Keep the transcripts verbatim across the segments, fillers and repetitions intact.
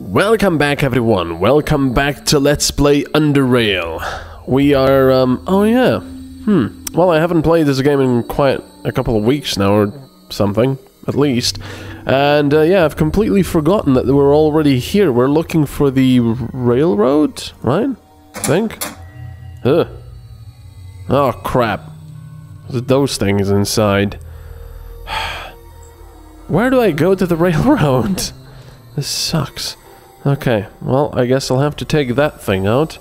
Welcome back, everyone. Welcome back to Let's Play Underrail. We are, um, oh yeah. Hmm. Well, I haven't played this game in quite a couple of weeks now, or something, at least. And, uh, yeah, I've completely forgotten that we're already here. We're looking for the railroad, right? I think? Ugh. Oh, crap. There's those things inside. Where do I go to the railroad? This sucks. Okay, well, I guess I'll have to take that thing out.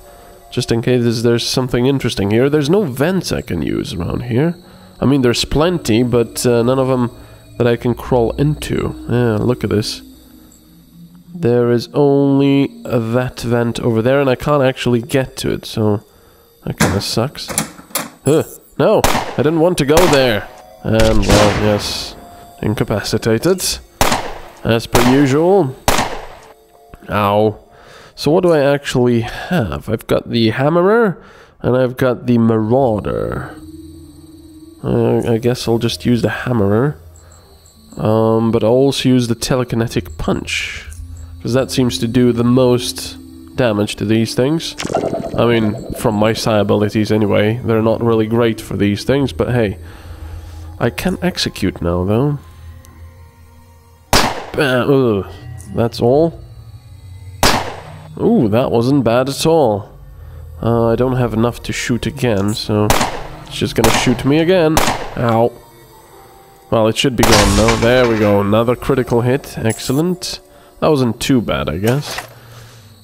Just in case there's something interesting here. There's no vents I can use around here. I mean, there's plenty, but uh, none of them that I can crawl into. Yeah, look at this. There is only that vent over there, and I can't actually get to it, so that kind of sucks. Huh. No, I didn't want to go there. And, well, yes, incapacitated. As per usual. Ow. So what do I actually have? I've got the hammerer, and I've got the marauder. Uh, I guess I'll just use the hammerer. Um, but I'll also use the telekinetic punch, because that seems to do the most damage to these things. I mean, from my psi abilities anyway. They're not really great for these things, but hey. I can execute now, though. Uh, ugh, that's all. Ooh, that wasn't bad at all. Uh, I don't have enough to shoot again, so it's just gonna shoot me again. Ow. Well, it should be gone now. There we go. Another critical hit. Excellent. That wasn't too bad, I guess.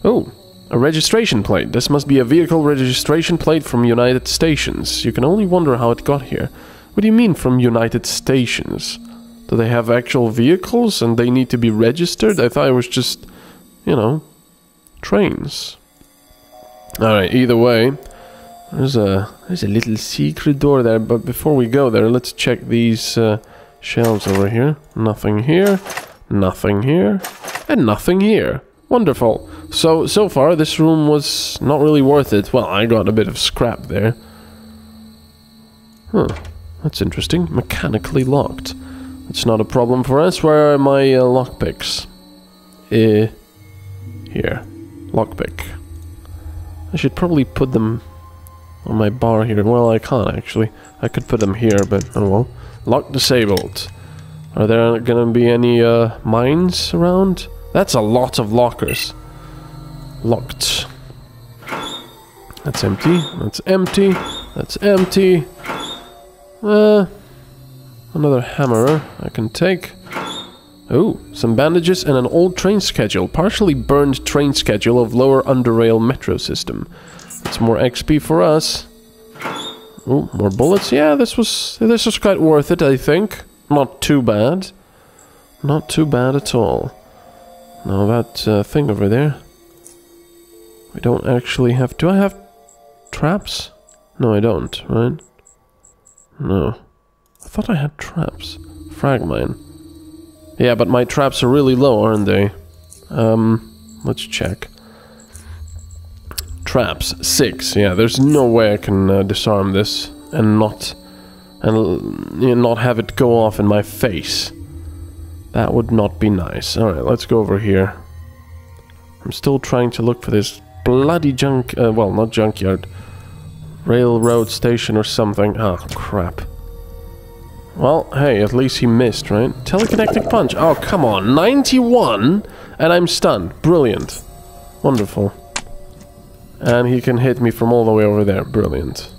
Ooh, a registration plate. This must be a vehicle registration plate from United Stations. You can only wonder how it got here. What do you mean from United Stations? Do they have actual vehicles and they need to be registered? I thought it was just, you know, trains. Alright, either way, there's a there's a little secret door there, but before we go there, let's check these uh, shelves over here. Nothing here, nothing here, and nothing here. Wonderful. So, so far this room was not really worth it. Well, I got a bit of scrap there. Huh, that's interesting. Mechanically locked. It's not a problem for us. Where are my uh, lockpicks? Eh, uh, here, lockpick. I should probably put them on my bar here. Well, I can't actually. I could put them here, but oh well. Lock disabled. Are there gonna be any uh, mines around? That's a lot of lockers. Locked. That's empty. That's empty. That's empty. Uh. Another hammerer I can take. Oh, some bandages and an old train schedule. Partially burned train schedule of lower underrail metro system. That's more X P for us. Oh, more bullets. Yeah, this was this was quite worth it, I think. Not too bad. Not too bad at all. Now that uh, thing over there. We don't actually have... Do I have traps? No, I don't, right? No. I thought I had traps. Frag mine. Yeah, but my traps are really low, aren't they? Um, let's check. Traps, six. Yeah, there's no way I can uh, disarm this and not and you know, not have it go off in my face. That would not be nice. All right, let's go over here. I'm still trying to look for this bloody junk. Uh, well, not junkyard, railroad station or something. Oh crap. Well, hey, at least he missed, right? Telekinetic punch. Oh, come on. ninety-one, and I'm stunned. Brilliant. Wonderful. And he can hit me from all the way over there. Brilliant.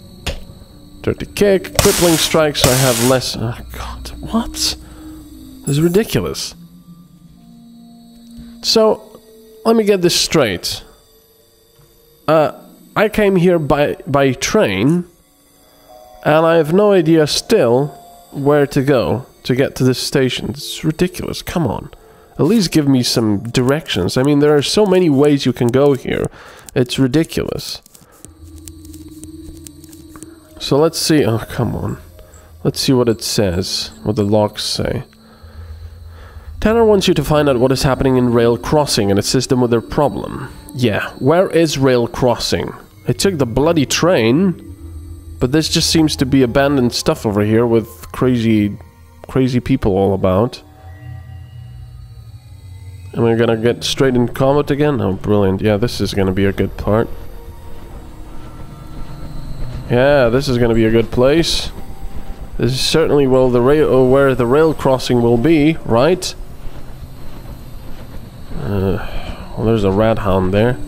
Dirty kick. Crippling strike, so I have less... Oh, God. What? This is ridiculous. So, let me get this straight. Uh, I came here by, by train, and I have no idea still... where to go to get to this station. It's ridiculous. Come on. At least give me some directions. I mean, there are so many ways you can go here. It's ridiculous. So let's see. Oh, come on. Let's see what it says. What the logs say. Tanner wants you to find out what is happening in Rail Crossing and assist them with their problem. Yeah. Where is Rail Crossing? I took the bloody train... But this just seems to be abandoned stuff over here with crazy, crazy people all about. And we're gonna get straight in combat again. Oh, brilliant. Yeah, this is gonna be a good part. Yeah, this is gonna be a good place. This is certainly well the rail where the rail crossing will be, right? Uh, well, there's a rat hound there.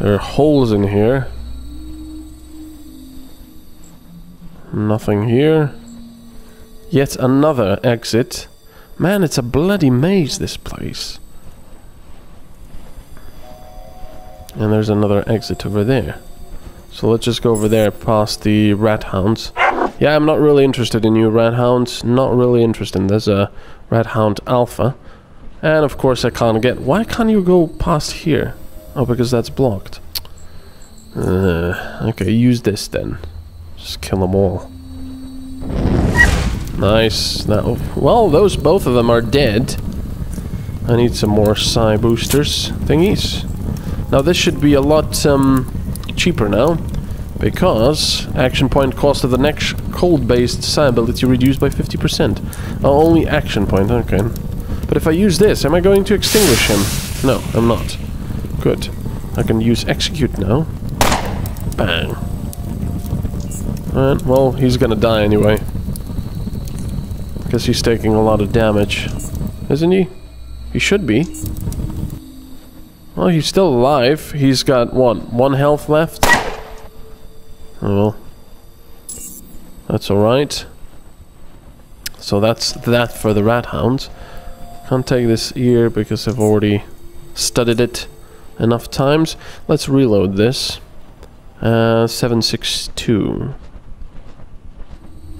There are holes in here. Nothing here. Yet another exit. Man, it's a bloody maze, this place. And there's another exit over there. So let's just go over there past the rat hounds. Yeah, I'm not really interested in you rat hounds. Not really interested. There's a rat hound alpha. And of course I can't get... Why can't you go past here? Oh, because that's blocked. Uh, okay, use this then. Just kill them all. Nice. Now, well, those both of them are dead. I need some more Psy boosters thingies. Now this should be a lot um, cheaper now, because action point cost of the next cold-based Psy ability reduced by fifty percent. Oh, only action point. Okay. But if I use this, am I going to extinguish him? No, I'm not. Good. I can use execute now. Bang. Alright, well, he's gonna die anyway. Because he's taking a lot of damage. Isn't he? He should be. Well, he's still alive. He's got, what, one health left? Oh, well. That's alright. So that's that for the rat hounds. Can't take this ear because I've already studied it enough times. Let's reload this. Uh, seven six two.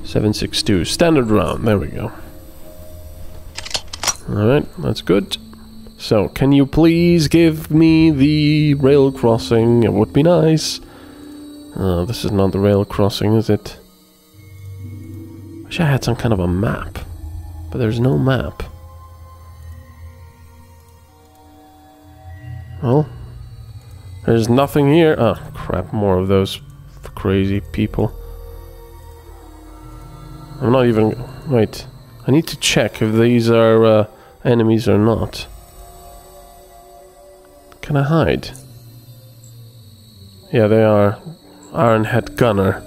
seven six two. Standard round. There we go. Alright, that's good. So, can you please give me the rail crossing? It would be nice. Oh, this is not the rail crossing, is it? Wish I had some kind of a map. But there's no map. Well, there's nothing here. Oh, crap. More of those crazy people. I'm not even... Wait. I need to check if these are uh, enemies or not. Can I hide? Yeah, they are. Ironhead Gunner.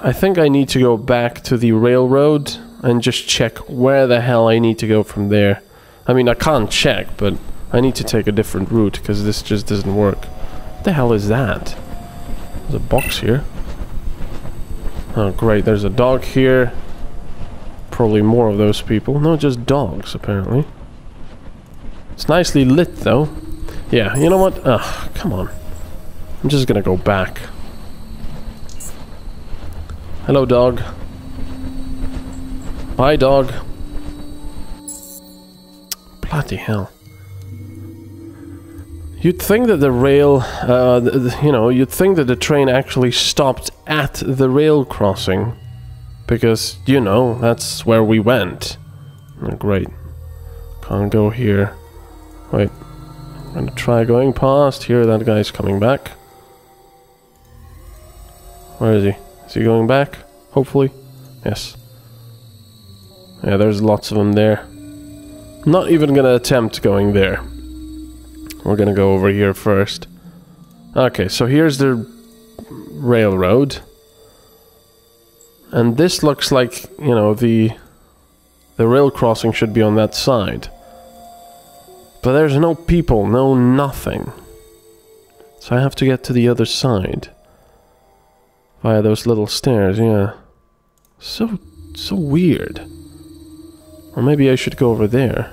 I think I need to go back to the railroad and just check where the hell I need to go from there. I mean, I can't check, but I need to take a different route because this just doesn't work. What the hell is that? There's a box here. Oh, great, there's a dog here. Probably more of those people. No, just dogs, apparently. It's nicely lit, though. Yeah, you know what? Ugh, come on. I'm just gonna go back. Hello, dog. Bye, dog. Bloody hell. You'd think that the rail, uh, the, the, you know, you'd think that the train actually stopped at the rail crossing. Because, you know, that's where we went. Oh, great. Can't go here. Wait. I'm gonna try going past here. That guy's coming back. Where is he? Is he going back? Hopefully. Yes. Yeah, there's lots of them there. Not even gonna attempt going there. We're gonna go over here first. Okay, so here's the railroad. And this looks like, you know, the... The rail crossing should be on that side. But there's no people, no nothing. So I have to get to the other side. Via those little stairs, yeah. So... so weird. Or maybe I should go over there.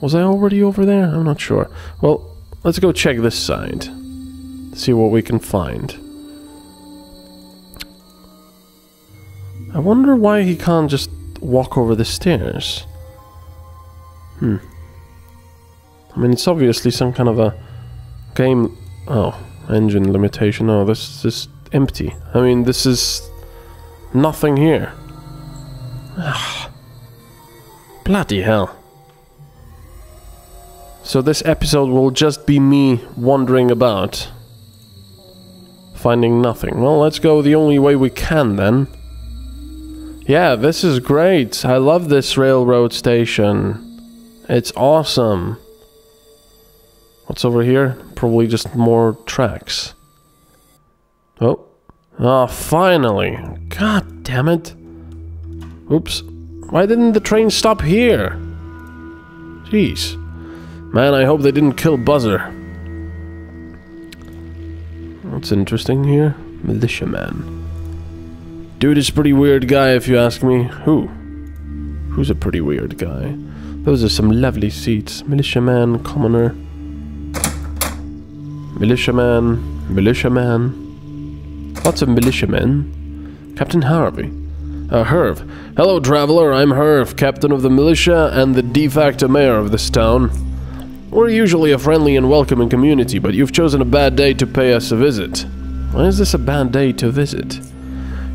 Was I already over there? I'm not sure. Well, let's go check this side. See what we can find. I wonder why he can't just walk over the stairs. Hmm. I mean, it's obviously some kind of a game... Oh, engine limitation. Oh, this is empty. I mean, this is... nothing here. Ah. Bloody hell. So this episode will just be me wandering about, finding nothing. Well, let's go the only way we can then. Yeah, this is great. I love this railroad station. It's awesome. What's over here? Probably just more tracks. Oh. Ah, oh, finally. God damn it. Oops. Why didn't the train stop here? Jeez. Man, I hope they didn't kill Buzzer. What's interesting here? Militia man. Dude is a pretty weird guy, if you ask me. Who? Who's a pretty weird guy? Those are some lovely seats. Militiaman, commoner. Militiaman, militiaman. Lots of militiamen. Captain Harvey. Uh, Herve. Hello, traveler. I'm Herve, captain of the militia and the de facto mayor of this town. We're usually a friendly and welcoming community, but you've chosen a bad day to pay us a visit. Why is this a bad day to visit?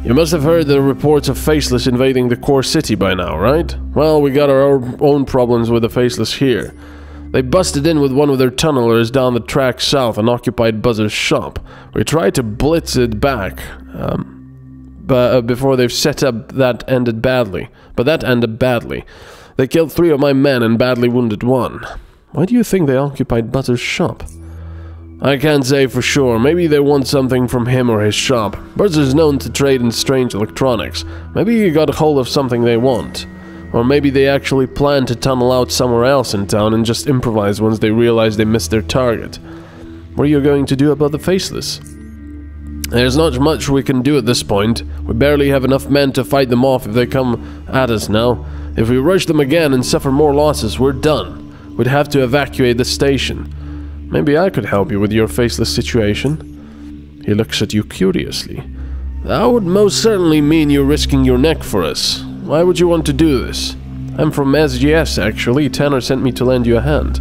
You must have heard the reports of Faceless invading the Core City by now, right? Well, we got our own problems with the Faceless here. They busted in with one of their tunnelers down the track south and occupied Buzzer's shop. We tried to blitz it back um, but, uh, before they've set up that ended badly. But that ended badly. They killed three of my men and badly wounded one. Why do you think they occupied Buzzer's shop? I can't say for sure. Maybe they want something from him or his shop. Buzzer's known to trade in strange electronics. Maybe he got hold of something they want. Or maybe they actually plan to tunnel out somewhere else in town and just improvise once they realize they missed their target. What are you going to do about the Faceless? There's not much we can do at this point. We barely have enough men to fight them off if they come at us now. If we rush them again and suffer more losses, we're done. We'd have to evacuate the station. Maybe I could help you with your Faceless situation. He looks at you curiously. That would most certainly mean you're risking your neck for us. Why would you want to do this? I'm from S G S, actually. Tanner sent me to lend you a hand.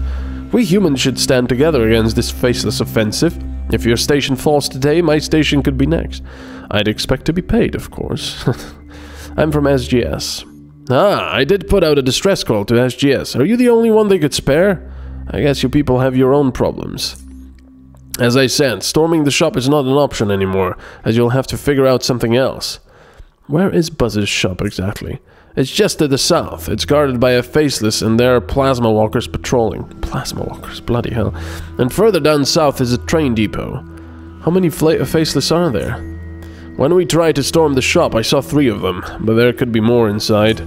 We humans should stand together against this Faceless offensive. If your station falls today, my station could be next. I'd expect to be paid, of course. I'm from S G S. Ah, I did put out a distress call to S G S. Are you the only one they could spare? I guess you people have your own problems. As I said, storming the shop is not an option anymore, as you'll have to figure out something else. Where is Buzz's shop exactly? It's just to the south. It's guarded by a Faceless and there are plasma walkers patrolling. Plasma walkers, bloody hell. And further down south is a train depot. How many fla- Faceless are there? When we tried to storm the shop, I saw three of them, but there could be more inside.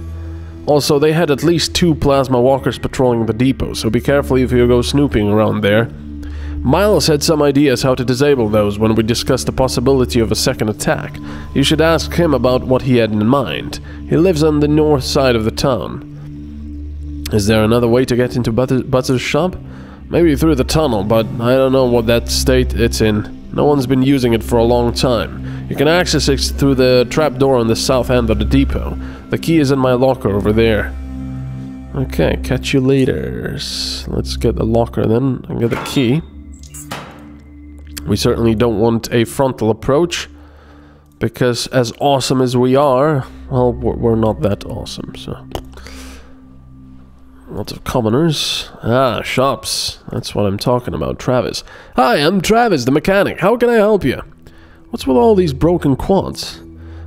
Also, they had at least two plasma walkers patrolling the depot, so be careful if you go snooping around there. Miles had some ideas how to disable those when we discussed the possibility of a second attack. You should ask him about what he had in mind. He lives on the north side of the town. Is there another way to get into Buzzer's shop? Maybe through the tunnel, but I don't know what that state it's in. No one's been using it for a long time. You can access it through the trapdoor on the south end of the depot. The key is in my locker over there. Okay, catch you later. Let's get the locker then and get the key. We certainly don't want a frontal approach, because as awesome as we are, well, we're not that awesome, so. Lots of commoners. Ah, shops. That's what I'm talking about, Travis. Hi, I'm Travis, the mechanic. How can I help you? What's with all these broken quads?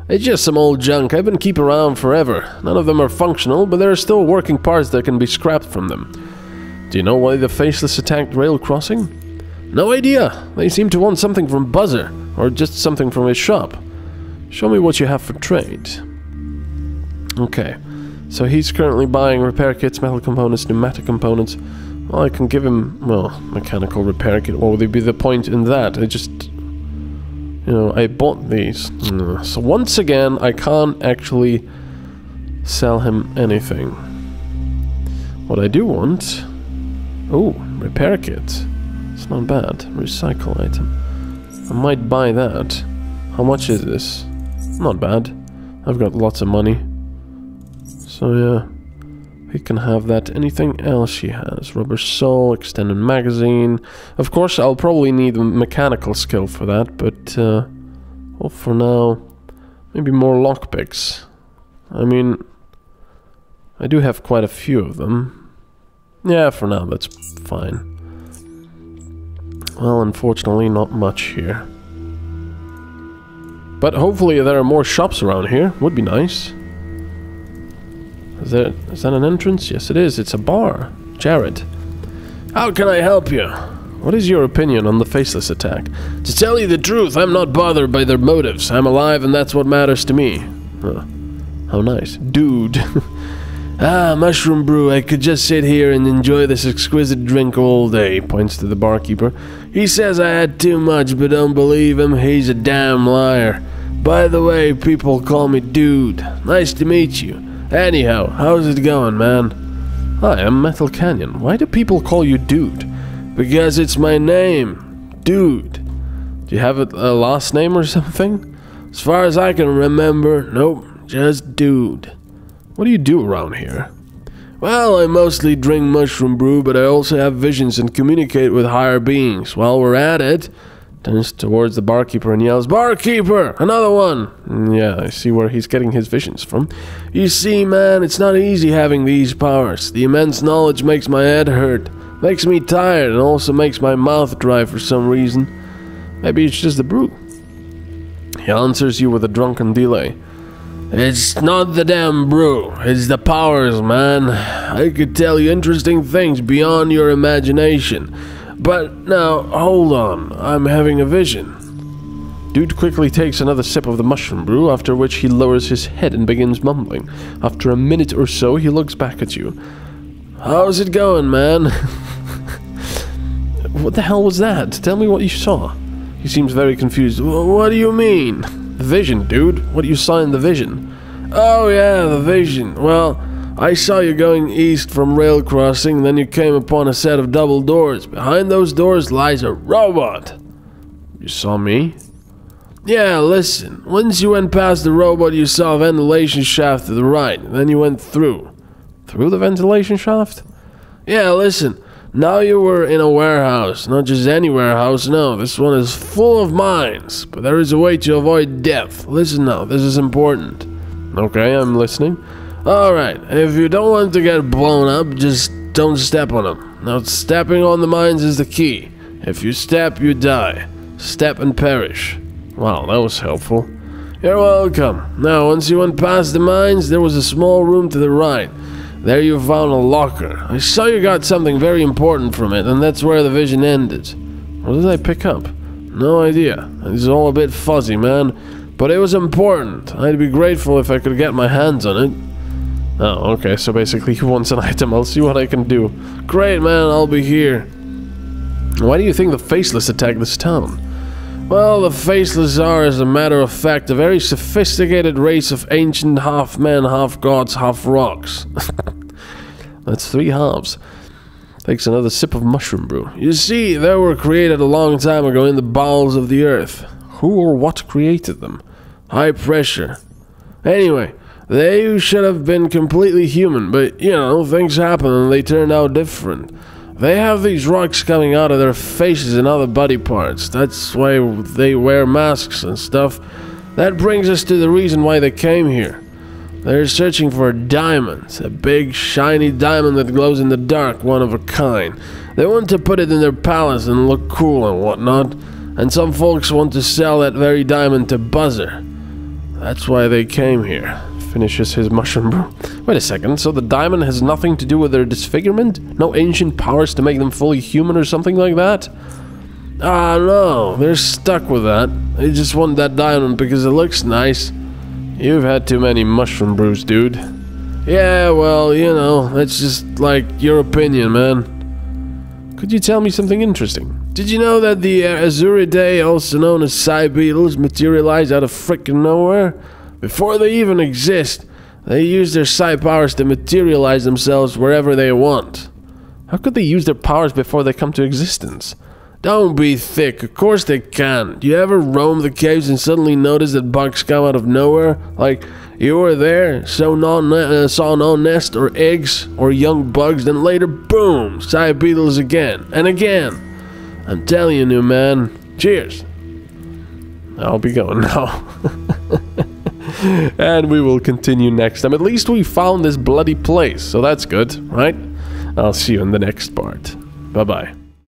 It's just some old junk I've been keeping around forever. None of them are functional, but there are still working parts that can be scrapped from them. Do you know why the Faceless attacked Rail Crossing? No idea. They seem to want something from Buzzer, or just something from his shop. Show me what you have for trade. Okay, so he's currently buying repair kits, metal components, pneumatic components. Well, I can give him, well, mechanical repair kit. What would be the point in that? I just... You know, I bought these. So once again, I can't actually sell him anything. What I do want... Oh, repair kit. It's not bad. Recycle item. I might buy that. How much is this? Not bad. I've got lots of money. So yeah, we can have that. Anything else she has? Rubber sole, extended magazine. Of course, I'll probably need a mechanical skill for that, but... Uh, well, for now... Maybe more lockpicks. I mean... I do have quite a few of them. Yeah, for now, that's fine. Well, unfortunately, not much here. But hopefully there are more shops around here. Would be nice. Is that, is that an entrance? Yes, it is. It's a bar. Jared. How can I help you? What is your opinion on the Faceless attack? To tell you the truth, I'm not bothered by their motives. I'm alive and that's what matters to me. Huh. How nice. Dude. Ah, mushroom brew. I could just sit here and enjoy this exquisite drink all day, points to the barkeeper. He says I had too much, but don't believe him. He's a damn liar. By the way, people call me Dude. Nice to meet you. Anyhow, how's it going, man? Hi, I'm Metal Canyon. Why do people call you Dude? Because it's my name. Dude. Do you have a, a last name or something? As far as I can remember, nope, just Dude. What do you do around here? Well, I mostly drink mushroom brew, but I also have visions and communicate with higher beings. While we're at it, turns towards the barkeeper and yells, Barkeeper! Another one! Yeah, I see where he's getting his visions from. You see, man, it's not easy having these powers. The immense knowledge makes my head hurt. Makes me tired and also makes my mouth dry for some reason. Maybe it's just the brew. He answers you with a drunken delay. It's not the damn brew, it's the powers, man. I could tell you interesting things beyond your imagination. But now, hold on, I'm having a vision. Dude quickly takes another sip of the mushroom brew, after which he lowers his head and begins mumbling. After a minute or so, he looks back at you. How's it going, man? What the hell was that? Tell me what you saw. He seems very confused. What do you mean? The vision, dude. What do you saw in the vision? Oh, yeah, the vision. Well, I saw you going east from Rail Crossing, then you came upon a set of double doors. Behind those doors lies a robot. You saw me? Yeah, listen. Once you went past the robot, you saw a ventilation shaft to the right. Then you went through. Through the ventilation shaft? Yeah, listen. Now you were in a warehouse. Not just any warehouse, no. This one is full of mines. But there is a way to avoid death. Listen now, this is important. Okay, I'm listening. Alright, if you don't want to get blown up, just don't step on them. Now, stepping on the mines is the key. If you step, you die. Step and perish. Wow, that was helpful. You're welcome. Now, once you went past the mines, there was a small room to the right. There you found a locker. I saw you got something very important from it, and that's where the vision ended. What did I pick up? No idea. It's all a bit fuzzy, man. But it was important. I'd be grateful if I could get my hands on it. Oh, okay, so basically he wants an item. I'll see what I can do. Great, man, I'll be here. Why do you think the Faceless attacked this town? Well, the Faceless are, as a matter of fact, a very sophisticated race of ancient half-men, half-gods, half-rocks. That's three halves. Takes another sip of mushroom brew. You see, they were created a long time ago in the bowels of the earth. Who or what created them? High pressure. Anyway, they should have been completely human, but, you know, things happen and they turn out different. They have these rocks coming out of their faces and other body parts. That's why they wear masks and stuff. That brings us to the reason why they came here. They're searching for a diamond. A big, shiny diamond that glows in the dark, one of a kind. They want to put it in their palace and look cool and whatnot. And some folks want to sell that very diamond to Buzzer. That's why they came here. Finishes his mushroom brew. Wait a second, so the diamond has nothing to do with their disfigurement? No ancient powers to make them fully human or something like that? Ah, no, they're stuck with that. They just want that diamond because it looks nice. You've had too many mushroom brews, dude. Yeah, well, you know, that's just like your opinion, man. Could you tell me something interesting? Did you know that the uh, Azuridae, also known as Psy Beetles, materialize out of frickin' nowhere? Before they even exist, they use their psi powers to materialize themselves wherever they want. How could they use their powers before they come to existence? Don't be thick, of course they can. Do you ever roam the caves and suddenly notice that bugs come out of nowhere? Like, you were there, saw no, uh, saw no nest or eggs or young bugs, then later, boom, psi beetles again, and again. I'm telling you, new man. Cheers. I'll be going now. And we will continue next time. At least we found this bloody place, so that's good, right? I'll see you in the next part. Bye-bye.